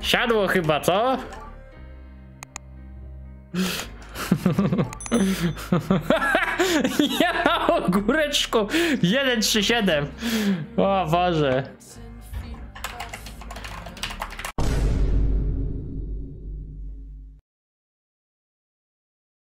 Siadło chyba, co? Ja, o góreczku! 137! O Boże!